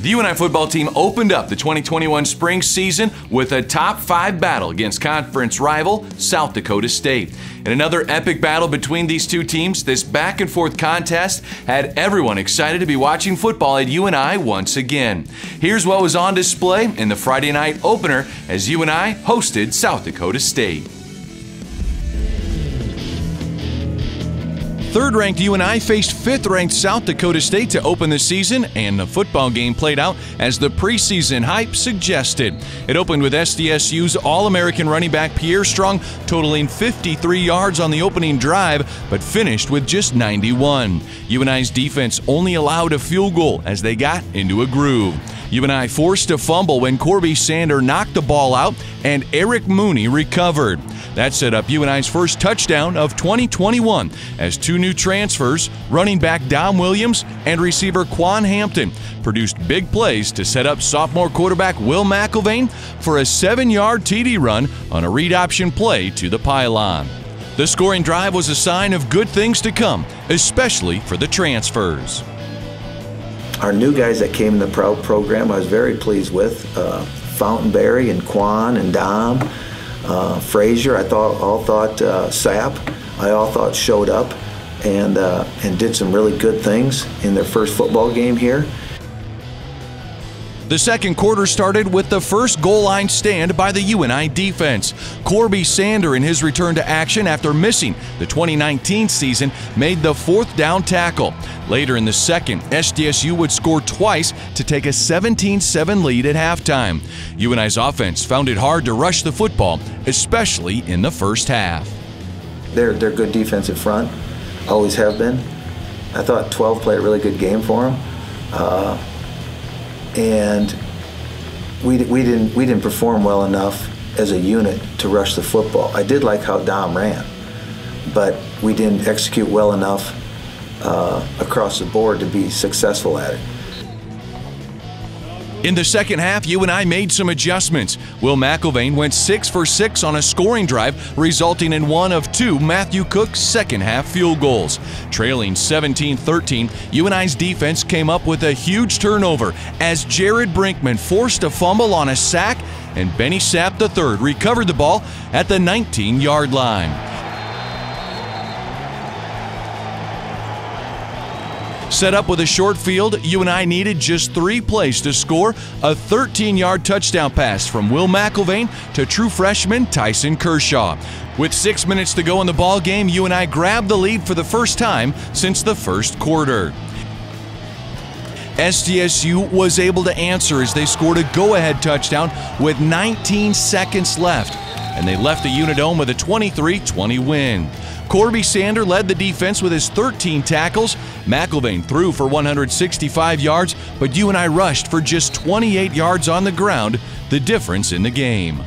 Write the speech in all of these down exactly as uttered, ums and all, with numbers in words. The U N I football team opened up the twenty twenty-one spring season with a top five battle against conference rival South Dakota State. In another epic battle between these two teams, this back and forth contest had everyone excited to be watching football at U N I once again. Here's what was on display in the Friday night opener as U N I hosted South Dakota State. Third-ranked U N I faced fifth-ranked South Dakota State to open the season, and the football game played out as the preseason hype suggested. It opened with S D S U's All-American running back Pierre Strong totaling fifty-three yards on the opening drive, but finished with just ninety-one. U N I's defense only allowed a field goal as they got into a groove. U N I forced a fumble when Corby Sander knocked the ball out, and Eric Mooney recovered. That set up U N I's first touchdown of twenty twenty-one as two new transfers, running back Dom Williams and receiver Quan Hampton, produced big plays to set up sophomore quarterback Will McElvain for a seven-yard T D run on a read option play to the pylon. The scoring drive was a sign of good things to come, especially for the transfers. Our new guys that came in the Proud program, I was very pleased with. Uh, Fountainberry and Quan and Dom. Uh, Frazier, I thought, all thought uh, Sapp, I all thought showed up and, uh, and did some really good things in their first football game here. The second quarter started with the first goal line stand by the U N I defense. Corby Sander, in his return to action after missing the twenty nineteen season, made the fourth down tackle. Later in the second, S D S U would score twice to take a seventeen seven lead at halftime. U N I's offense found it hard to rush the football, especially in the first half. They're, they're good defensive front, always have been. I thought twelve played a really good game for them. Uh, And we we didn't we didn't perform well enough as a unit to rush the football. I did like how Dom ran, but we didn't execute well enough uh, across the board to be successful at it. In the second half, U N I made some adjustments. Will McElvain went six for six on a scoring drive, resulting in one of two Matthew Cook's second-half field goals. Trailing seventeen thirteen, U N I's defense came up with a huge turnover as Jared Brinkman forced a fumble on a sack, and Benny Sapp the third recovered the ball at the nineteen-yard line. Set up with a short field, U N I needed just three plays to score a thirteen-yard touchdown pass from Will McElvain to true freshman Tyson Kershaw. With six minutes to go in the ball game, U N I grabbed the lead for the first time since the first quarter. S D S U was able to answer as they scored a go-ahead touchdown with nineteen seconds left, and they left the Unidome with a twenty-three twenty win. Corby Sander led the defense with his thirteen tackles. McElvain threw for one hundred sixty-five yards, but U N I rushed for just twenty-eight yards on the ground, the difference in the game.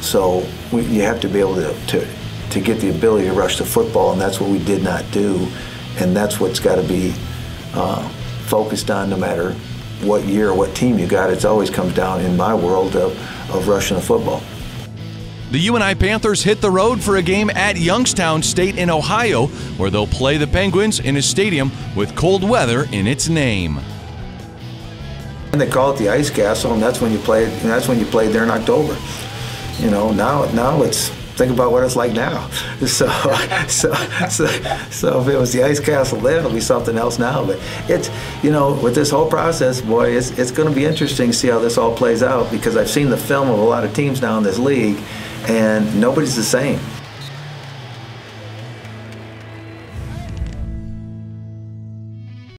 So we, you have to be able to, to, to get the ability to rush the football, and that's what we did not do, and that's what's got to be uh, focused on no matter what year or what team you got. It always comes down, in my world, of, of rushing the football. The U N I Panthers hit the road for a game at Youngstown State in Ohio, where they'll play the Penguins in a stadium with cold weather in its name. And they call it the Ice Castle, and that's when you play. And that's when you played there in October. You know, now now it's think about what it's like now. So so so, so if it was the Ice Castle then, it'll be something else now. But it's you know with this whole process, boy, it's it's going to be interesting to see how this all plays out, because I've seen the film of a lot of teams now in this league. And nobody's the same.